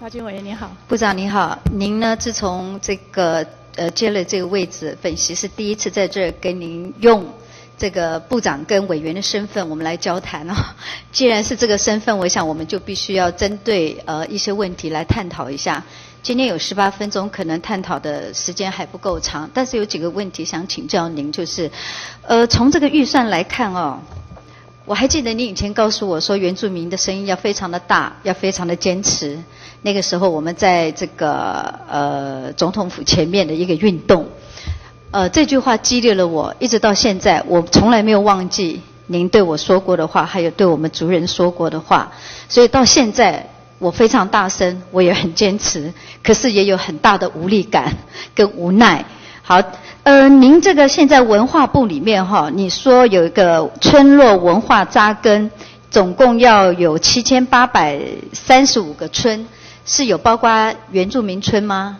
高军委员您好，部长您好，您呢自从这个接了这个位置，本席是第一次在这儿跟您用这个部长跟委员的身份我们来交谈啊。既然是这个身份，我想我们就必须要针对一些问题来探讨一下。今天有18分钟，可能探讨的时间还不够长，但是有几个问题想请教您，就是从这个预算来看哦。 我还记得你以前告诉我说，原住民的声音要非常的大，要非常的坚持。那个时候我们在这个总统府前面的一个运动，这句话激励了我，一直到现在，我从来没有忘记您对我说过的话，还有对我们族人说过的话。所以到现在，我非常大声，我也很坚持，可是也有很大的无力感跟无奈。好。您这个现在文化部里面哈，你说有一个村落文化扎根，总共要有7835个村，是有包括原住民村吗？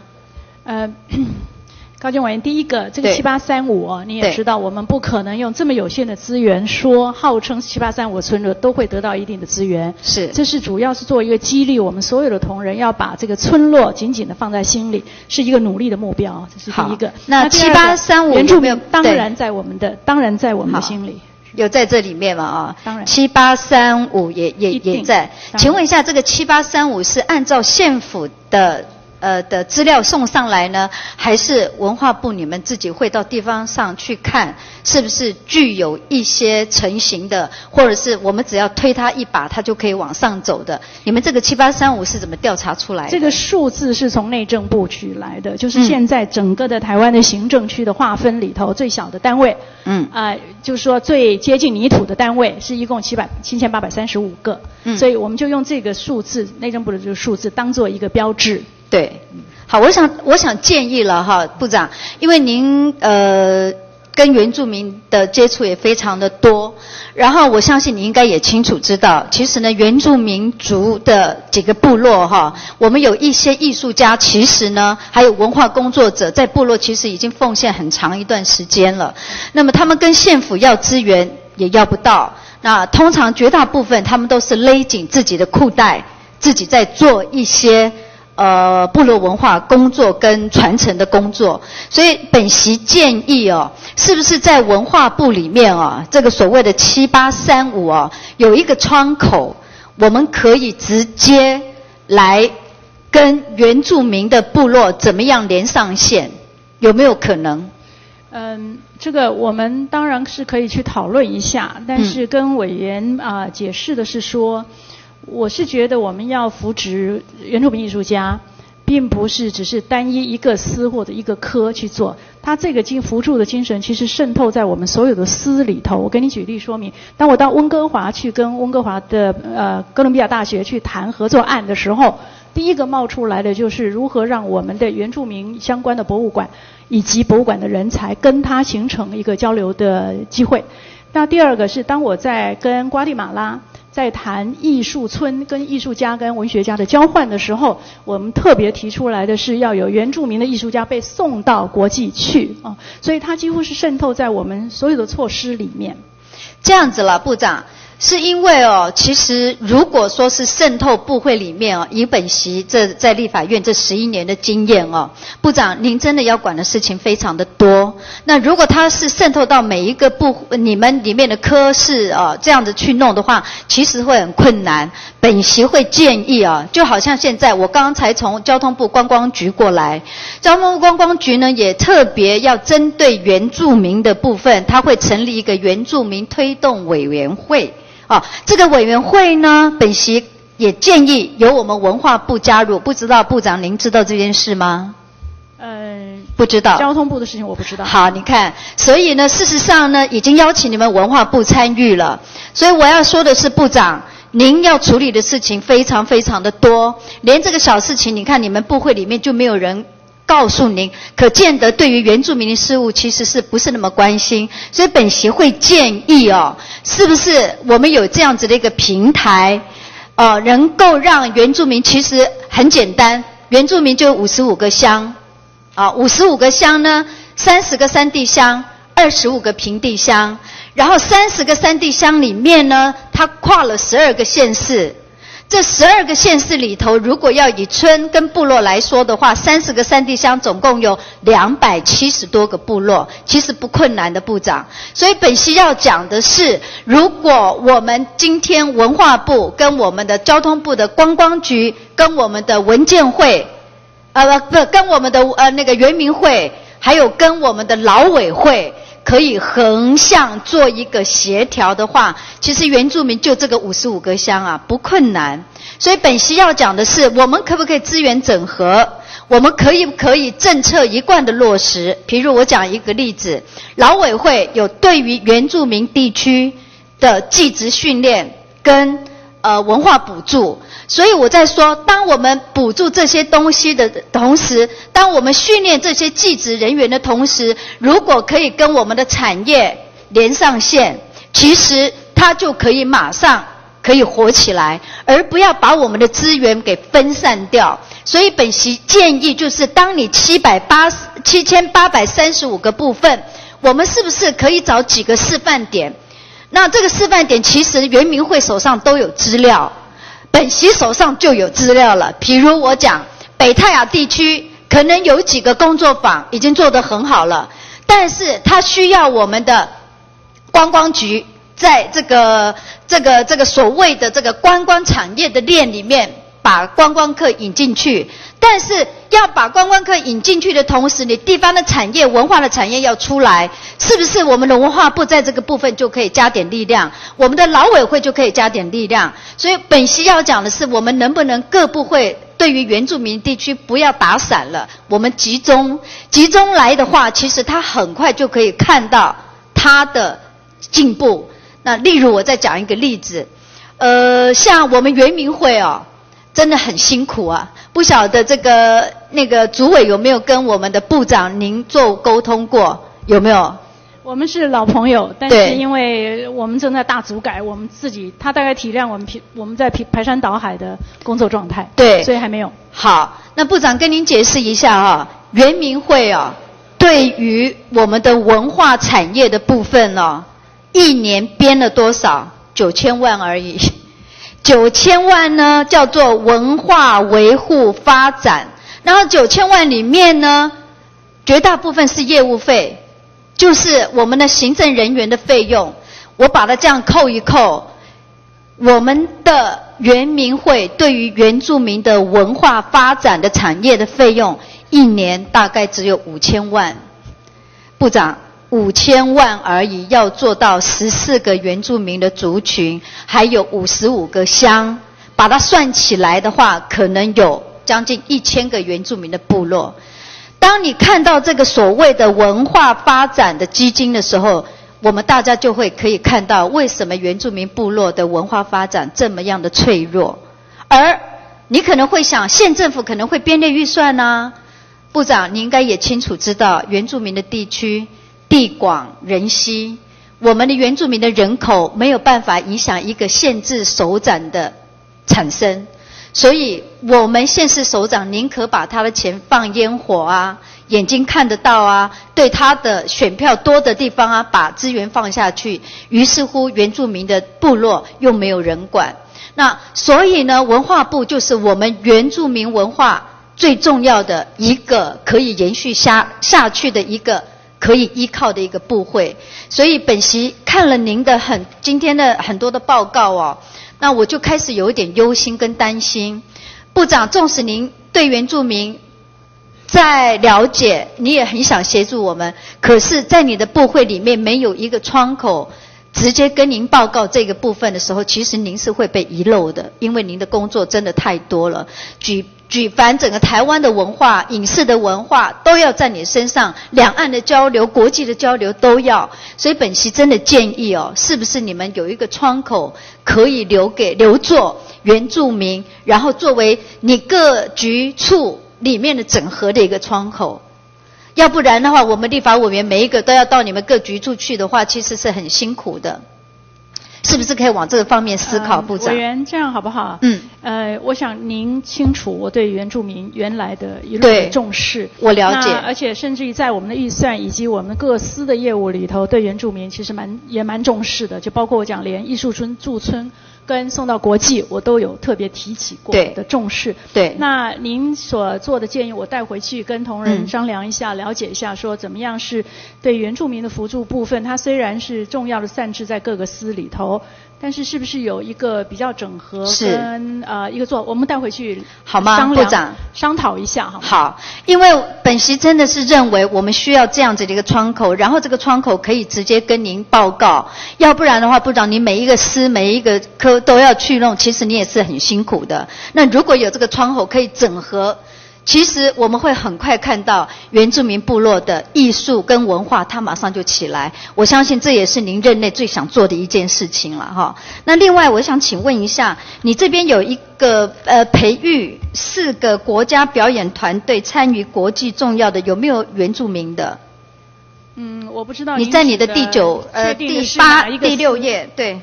高军委员，第一个这个7835哦，你也知道，我们不可能用这么有限的资源说，号称7835村落都会得到一定的资源。是，这是主要是做一个激励，我们所有的同仁要把这个村落紧紧的放在心里，是一个努力的目标。这是第一个。那7835原住民当然在我们的心里。 有在这里面嘛？啊，当然，7835也在。请问一下，这个7835是按照县府的资料送上来呢，还是文化部你们自己会到地方上去看，是不是具有一些成型的，或者是我们只要推它一把，它就可以往上走的？你们这个7835是怎么调查出来的？这个数字是从内政部取来的，就是现在整个的台湾的行政区的划分里头最小的单位，就是说最接近泥土的单位是一共7835个，所以我们就用这个数字，内政部的这个数字当做一个标志。 对，好，我想建议了哈，部长，因为您跟原住民的接触也非常的多，然后我相信你应该也清楚知道，其实呢，原住民族的几个部落哈，我们有一些艺术家，其实呢，还有文化工作者在部落其实已经奉献很长一段时间了，那么他们跟县府要资源也要不到，那通常绝大部分他们都是勒紧自己的裤带，自己在做一些。 部落文化工作跟传承的工作，所以本席建议哦，是不是在文化部里面啊，这个所谓的7835啊，有一个窗口，我们可以直接来跟原住民的部落怎么样连上线，有没有可能？这个我们当然是可以去讨论一下，但是跟委员解释的是说。 我是觉得我们要扶植原住民艺术家，并不是只是单一一个司或者一个科去做。他这个扶助的精神，其实渗透在我们所有的司里头。我给你举例说明，当我到温哥华去跟温哥华的哥伦比亚大学去谈合作案的时候，第一个冒出来的就是如何让我们的原住民相关的博物馆以及博物馆的人才跟他形成一个交流的机会。那第二个是当我在跟瓜地马拉。 在谈艺术村跟艺术家跟文学家的交换的时候，我们特别提出来的是要有原住民的艺术家被送到国际去啊，所以它几乎是渗透在我们所有的措施里面。这样子啦，部长，是因为哦，其实如果说是渗透部会里面哦，以本席在立法院这11年的经验哦，部长您真的要管的事情非常的多。那如果它是渗透到每一个部你们里面的科室哦，这样子去弄的话，其实会很困难。本席会建议啊，就好像现在我刚刚才从交通部观光局过来，交通部观光局呢也特别要针对原住民的部分，它会成立一个原住民。 推动委员会啊，这个委员会呢，本席也建议由我们文化部加入。不知道部长您知道这件事吗？不知道。交通部的事情我不知道。好，你看，所以呢，事实上呢，已经邀请你们文化部参与了。所以我要说的是，部长。 您要处理的事情非常非常的多，连这个小事情，你看你们部会里面就没有人告诉您，可见得对于原住民的事务其实是不是那么关心？所以本协会建议哦，是不是我们有这样子的一个平台，能够让原住民其实很简单，原住民就55个乡，啊，55个乡呢，30个山地乡。 25个平地乡，然后30个山地乡里面呢，它跨了12个县市，这12个县市里头，如果要以村跟部落来说的话，30个山地乡总共有270多个部落，其实不困难的，部长。所以本席要讲的是，如果我们今天文化部跟我们的交通部的观光局跟我们的文建会，跟我们的那个原民会，还有跟我们的劳委会，可以横向做一个协调的话，其实原住民就这个55个乡啊，不困难。所以本席要讲的是，我们可不可以资源整合？我们可以不可以政策一贯的落实？譬如我讲一个例子，劳委会有对于原住民地区的技职训练跟文化补助，所以我在说，当我们补助这些东西的同时，当我们训练这些技职人员的同时，如果可以跟我们的产业连上线，其实它就可以马上可以活起来，而不要把我们的资源给分散掉。所以本席建议就是，当你7835个部分，我们是不是可以找几个示范点？那这个示范点其实原民会手上都有资料，本席手上就有资料了。比如我讲北泰雅地区可能有几个工作坊已经做得很好了，但是它需要我们的观光局在这个所谓的这个观光产业的链里面把观光客引进去，但是要把观光客引进去的同时，你地方的产业、文化的产业要出来，是不是我们的文化部在这个部分就可以加点力量，我们的劳委会就可以加点力量？所以本席要讲的是，我们能不能各部会对于原住民地区不要打散了，我们集中来的话，其实他很快就可以看到他的进步。那例如我再讲一个例子，像我们原民会哦，真的很辛苦啊，不晓得这个那个主委有没有跟我们的部长您做沟通过，有没有？我们是老朋友，但是因为我们正在大组改，我们自己他大概体谅我们在排山倒海的工作状态，对，所以还没有。好，那部长跟您解释一下啊，原民会啊，对于我们的文化产业的部分哦，一年编了多少？9000万而已。9000万呢叫做文化维护发展，然后9000万里面呢，绝大部分是业务费，就是我们的行政人员的费用。我把它这样扣一扣，我们的原民会对于原住民的文化发展的产业的费用，一年大概只有5000万。部长。5000万而已，要做到14个原住民的族群，还有55个乡，把它算起来的话，可能有将近1000个原住民的部落。当你看到这个所谓的文化发展的基金的时候，我们大家就会可以看到为什么原住民部落的文化发展这么样的脆弱。而你可能会想，县政府可能会编列预算啊，部长你应该也清楚知道，原住民的地区地广人稀，我们的原住民的人口没有办法影响一个县市首长的产生，所以我们县市首长宁可把他的钱放烟火啊，眼睛看得到啊，对他的选票多的地方啊，把资源放下去，于是乎原住民的部落又没有人管。那所以呢，文化部就是我们原住民文化最重要的一个可以延续下去的一个可以依靠的一个部会。所以本席看了您的今天的很多的报告哦，那我就开始有一点忧心跟担心。部长，纵使您对原住民在了解，你也很想协助我们，可是在你的部会里面没有一个窗口直接跟您报告这个部分的时候，其实您是会被遗漏的，因为您的工作真的太多了。举凡整个台湾的文化、影视的文化都要在你身上，两岸的交流、国际的交流都要。所以本席真的建议哦，是不是你们有一个窗口可以留作原住民，然后作为你各局处里面的整合的一个窗口？要不然的话，我们立法委员每一个都要到你们各局处去的话，其实是很辛苦的。是不是可以往这个方面思考，部长？委员，这样好不好？我想您清楚我对原住民原来的一路的重视，我了解，而且甚至于在我们的预算以及我们各司的业务里头，对原住民其实也蛮重视的，就包括我讲连艺术村驻村跟送到国际，我都有特别提起过的重视。对，那您所做的建议，我带回去跟同仁商量一下，了解一下，说怎么样是对原住民的扶助部分，它虽然是重要的散置在各个司里头，但是是不是有一个比较整合跟一个做，我们带回去好吗？部长商讨一下好吗？好，因为本席真的是认为我们需要这样子的一个窗口，然后这个窗口可以直接跟您报告，要不然的话，部长你每一个司每一个科都要去弄，其实你也是很辛苦的。那如果有这个窗口可以整合，其实我们会很快看到原住民部落的艺术跟文化，它马上就起来。我相信这也是您任内最想做的一件事情了哈。那另外，我想请问一下，你这边有一个培育4个国家表演团队参与国际重要的，有没有原住民的？嗯，我不知道。你在你的第8、第6页，对。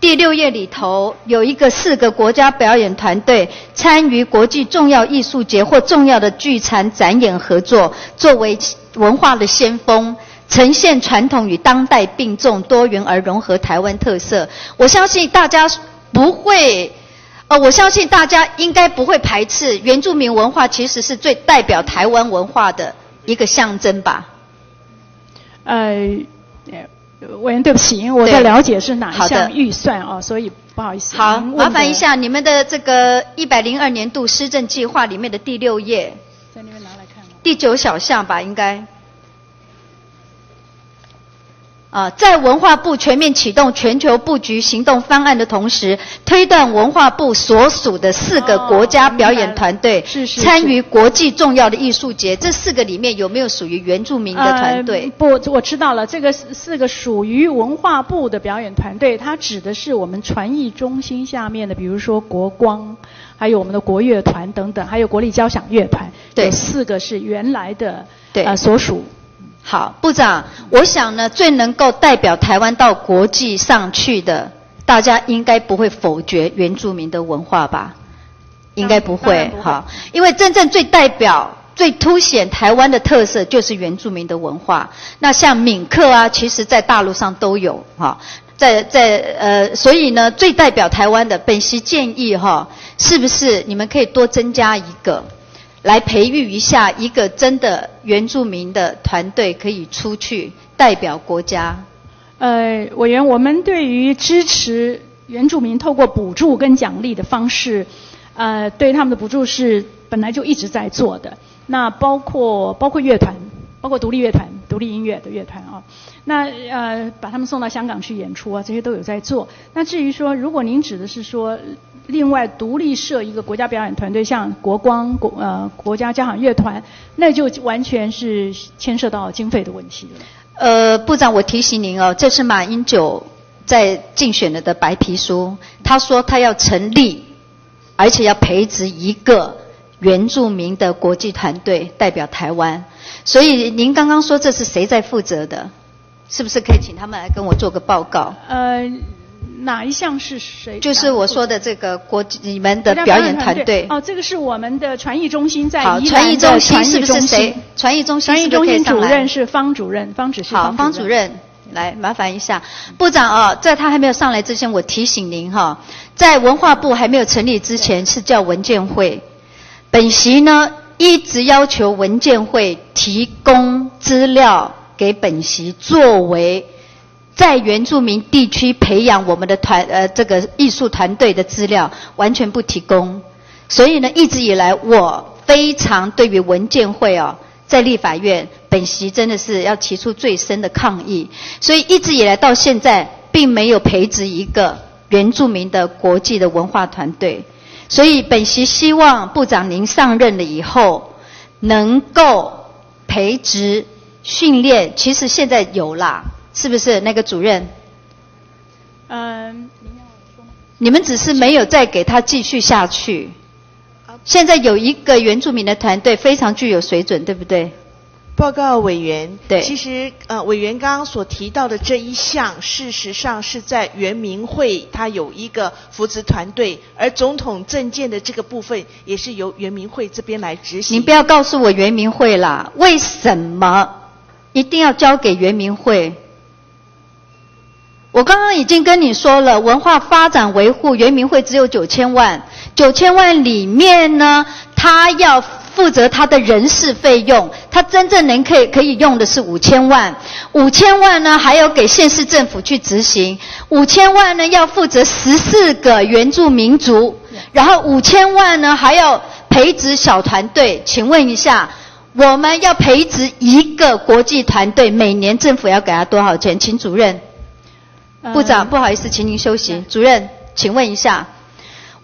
第6页里头有一个4个国家表演团队参与国际重要艺术节或重要的剧场展演合作，作为文化的先锋，呈现传统与当代并重、多元而融合台湾特色。我相信大家不会，我相信大家应该不会排斥原住民文化，其实是最代表台湾文化的一个象征吧？委员，对不起，因为我在了解是哪一项预算啊，所以不好意思。好，麻烦一下你们的这个102年度施政计划里面的第6页，在那边拿来看吗？第9小项吧，应该。啊，在文化部全面启动全球布局行动方案的同时，推动文化部所属的4个国家表演团队参与国际重要的艺术节。这4个里面有没有属于原住民的团队？不，我知道了，这个4个属于文化部的表演团队，它指的是我们传艺中心下面的，比如说国光，还有我们的国乐团等等，还有国立交响乐团。对，4个是原来的所属。好，部长，我想呢，最能够代表台湾到国际上去的，大家应该不会否决原住民的文化吧？应该不会，哈，因为真正最代表、最凸显台湾的特色就是原住民的文化。那像闽客啊，其实在大陆上都有，哈，所以呢，最代表台湾的，本席建议哈，是不是你们可以多增加一个？来培育一下一个真的原住民的团队，可以出去代表国家。委员，我们对于支持原住民透过补助跟奖励的方式，对他们的补助是本来就一直在做的。那包括乐团，包括独立乐团、独立音乐的乐团啊，那把他们送到香港去演出啊，这些都有在做。那至于说，如果您指的是说，另外独立设一个国家表演团队，像国光、国家交响乐团，那就完全是牵涉到经费的问题了。部长，我提醒您哦，这是马英九在竞选的白皮书，他说他要成立，而且要培植一个原住民的国际团队代表台湾。所以您刚刚说这是谁在负责的？是不是可以请他们来跟我做个报告？哪一项是谁？就是我说的这个你们的表演团队。哦，这个是我们的传艺中心在宜兰的传艺中心。是不是谁？传艺中心是不是可以上来？传艺中心主任是方主任，方指示方主任。好，方主任，来麻烦一下部长啊，在他还没有上来之前，我提醒您哈，在文化部还没有成立之前是叫文建会，本席呢一直要求文建会提供资料给本席作为。在原住民地区培养我们的这个艺术团队的资料完全不提供，所以呢，一直以来我非常对于文建会哦，在立法院本席真的是要提出最深的抗议，所以一直以来到现在并没有培植一个原住民的国际的文化团队，所以本席希望部长您上任了以后能够培植训练，其实现在有啦。是不是那个主任？你们只是没有再给他继续下去。现在有一个原住民的团队非常具有水准，对不对？报告委员，对，其实委员刚刚所提到的这一项，事实上是在原民会它有一个扶植团队，而总统政见的这个部分也是由原民会这边来执行。您不要告诉我原民会啦，为什么一定要交给原民会？我刚刚已经跟你说了，文化发展维护原民会只有9000万，9000万里面呢，他要负责他的人事费用，他真正能可以用的是5000万，5000万呢还要给县市政府去执行，5000万呢要负责14个原住民族，然后5000万呢还要培植小团队。请问一下，我们要培植一个国际团队，每年政府要给他多少钱？请主任。部长，不好意思，请您休息。主任，请问一下，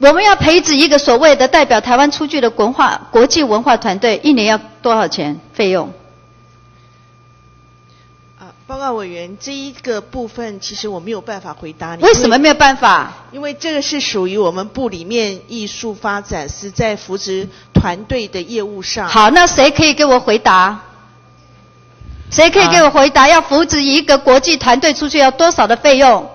我们要培植一个所谓的代表台湾出去的国际文化团队，一年要多少钱费用？报告委员，这一个部分其实我没有办法回答你。为什么没有办法？因为这个是属于我们部里面艺术发展是在扶植团队的业务上。好，那谁可以给我回答？谁可以给我回答？要扶植一个国际团队出去要多少的费用？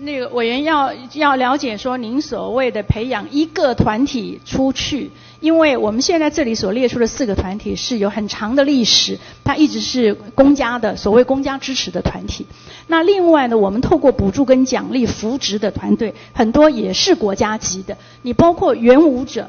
那个委员要了解说，您所谓的培养一个团体出去，因为我们现在这里所列出的4个团体是有很长的历史，它一直是公家的，所谓公家支持的团体。那另外呢，我们透过补助跟奖励扶植的团队，很多也是国家级的。你包括原舞者，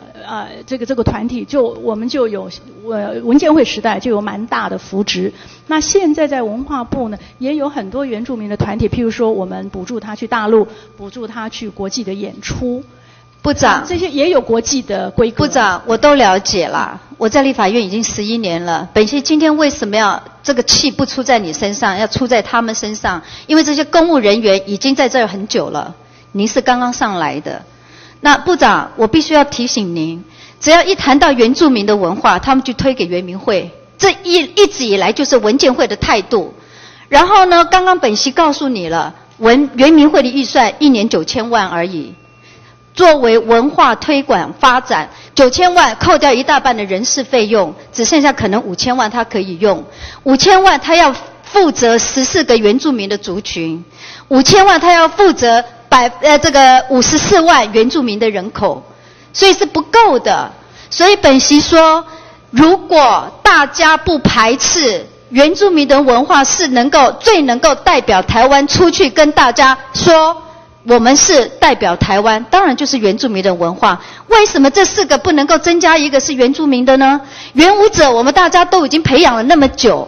这个团体就我们就有文建会时代就有蛮大的扶植。那现在在文化部呢，也有很多原住民的团体，譬如说我们补助他去大陆，补助他去国际的演出。部长，这些也有国际的规格。部长，我都了解啦，我在立法院已经11年了。本席今天为什么要这个气不出在你身上，要出在他们身上？因为这些公务人员已经在这儿很久了，您是刚刚上来的。那部长，我必须要提醒您，只要一谈到原住民的文化，他们就推给原民会，这一直以来就是文建会的态度。然后呢，刚刚本席告诉你了，原民会的预算一年9000万而已。作为文化推广发展，9000万扣掉一大半的人事费用，只剩下可能5000万他可以用。5000万他要负责14个原住民的族群，5000万他要负责54万原住民的人口，所以是不够的。所以本席说，如果大家不排斥原住民的文化，是最能够代表台湾出去跟大家说。我们是代表台湾，当然就是原住民的文化。为什么这4个不能够增加一个是原住民的呢？原舞者我们大家都已经培养了那么久，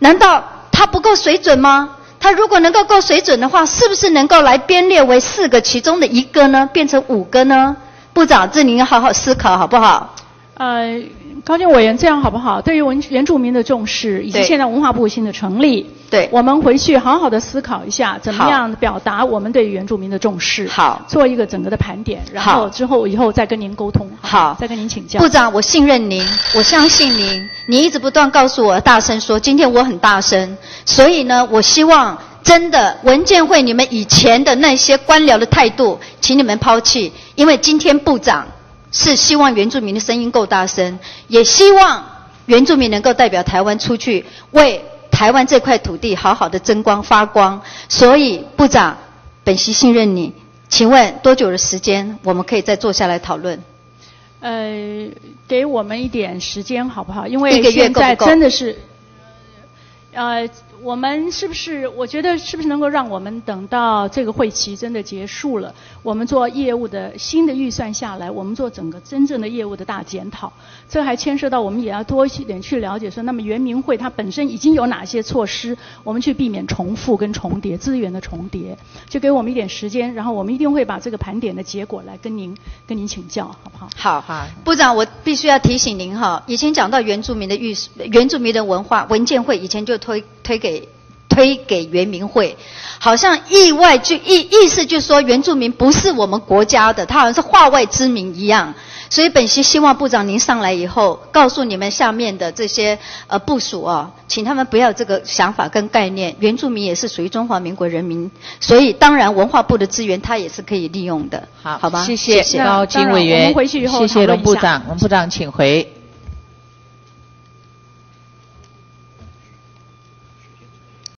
难道他不够水准吗？他如果能够够水准的话，是不是能够来编列为4个其中的一个呢？变成5个呢？部长，这您要好好思考好不好？高俊委员，这样好不好？对于原住民的重视，以及现在文化部新的成立，对，我们回去好好的思考一下，怎么样表达我们对原住民的重视，好，做一个整个的盘点，然后以后再跟您沟通，好，再跟您请教。部长，我信任您，我相信您，你一直不断告诉我大声说，今天我很大声，所以呢，我希望真的文建会你们以前的那些官僚的态度，请你们抛弃，因为今天部长是希望原住民的声音够大声，也希望原住民能够代表台湾出去，为台湾这块土地好好的争光发光。所以部长，本席信任你，请问多久的时间我们可以再坐下来讨论？给我们一点时间好不好？因为现在真的是我们是不是？我觉得是不是能够让我们等到这个会期真的结束了，我们做业务的新的预算下来，我们做整个真正的业务的大检讨。这还牵涉到我们也要多一点去了解说，那么原民会它本身已经有哪些措施，我们去避免重复跟重叠资源的重叠。就给我们一点时间，然后我们一定会把这个盘点的结果来跟您请教，好不好？好，好，部长，我必须要提醒您哈，以前讲到原住民的文化，文建会以前就推给原民会，好像意思就是说原住民不是我们国家的，他好像是化外之民一样。所以本席希望部长您上来以后，告诉你们下面的这些部署啊，请他们不要这个想法跟概念，原住民也是属于中华民国人民，所以当然文化部的资源他也是可以利用的。好吧，谢谢高金委员，我们回去以后谢谢龙部长，龙部长请回。